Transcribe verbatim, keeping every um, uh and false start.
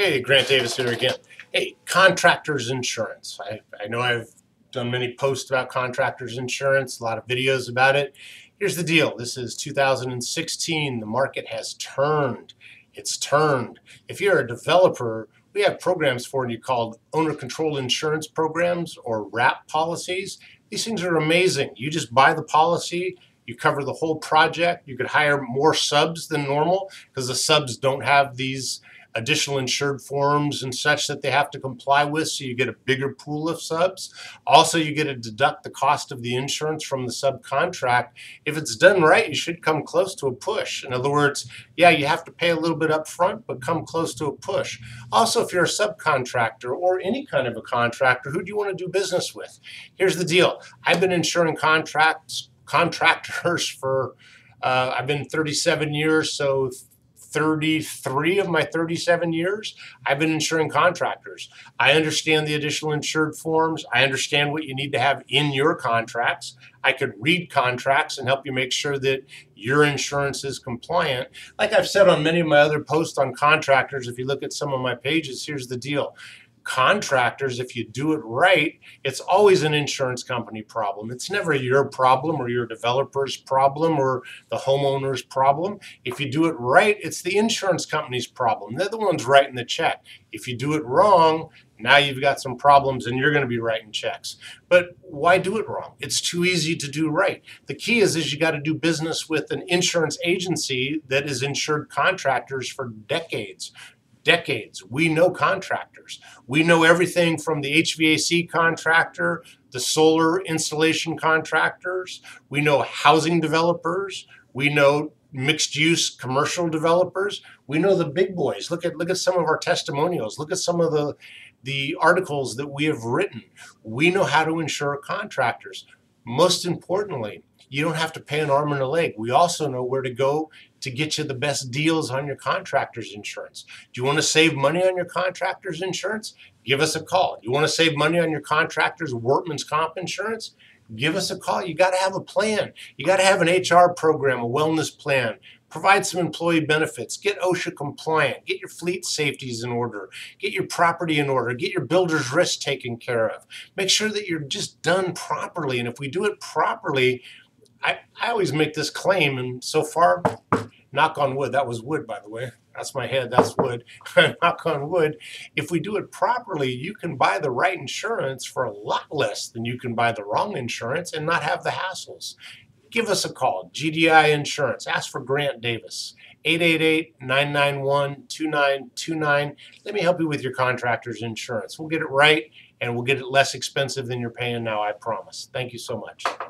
Hey, Grant Davis here again. Hey, contractors insurance. I, I know I've done many posts about contractors insurance, a lot of videos about it. Here's the deal. This is two thousand sixteen. The market has turned. It's turned. If you're a developer, we have programs for you called Owner Control Insurance Programs or wrap policies. These things are amazing. You just buy the policy. You cover the whole project. You could hire more subs than normal because the subs don't have these additional insured forms and such that they have to comply with, so you get a bigger pool of subs. Also, you get to deduct the cost of the insurance from the subcontract. If it's done right, you should come close to a push. In other words, yeah, you have to pay a little bit up front, but come close to a push. Also, if you're a subcontractor or any kind of a contractor, who do you want to do business with? Here's the deal. I've been insuring contracts contractors for uh, I've been thirty-seven years, so thirty-three of my thirty-seven years I've been insuring contractors. I understand the additional insured forms. I understand what you need to have in your contracts. I could read contracts and help you make sure that your insurance is compliant. Like I've said on many of my other posts on contractors, if you look at some of my pages, here's the deal. Contractors, if you do it right, it's always an insurance company problem. It's never your problem or your developer's problem or the homeowner's problem. If you do it right, it's the insurance company's problem. They're the ones writing the check. If you do it wrong, now you've got some problems and you're going to be writing checks. But why do it wrong? It's too easy to do right. The key is, is you got to do business with an insurance agency that has insured contractors for decades. Decades. We know contractors. We know everything from the H V A C contractor, the solar installation contractors. We know housing developers. We know mixed-use commercial developers. We know the big boys. Look at look at some of our testimonials. Look at some of the the articles that we have written. We know how to insure contractors. Most importantly, you don't have to pay an arm and a leg. We also know where to go to get you the best deals on your contractor's insurance. Do you want to save money on your contractor's insurance? Give us a call. You want to save money on your contractor's workman's comp insurance? Give us a call. You got to have a plan. You got to have an H R program, a wellness plan. Provide some employee benefits. Get OSHA compliant. Get your fleet safeties in order. Get your property in order. Get your builder's risk taken care of. Make sure that you're just done properly. And if we do it properly, I, I always make this claim, and so far, knock on wood, that was wood, by the way. That's my head, that's wood. Knock on wood. If we do it properly, you can buy the right insurance for a lot less than you can buy the wrong insurance and not have the hassles. Give us a call, G D I Insurance. Ask for Grant Davis, eight eight eight, nine nine one, two nine two nine. Let me help you with your contractor's insurance. We'll get it right, and we'll get it less expensive than you're paying now, I promise. Thank you so much.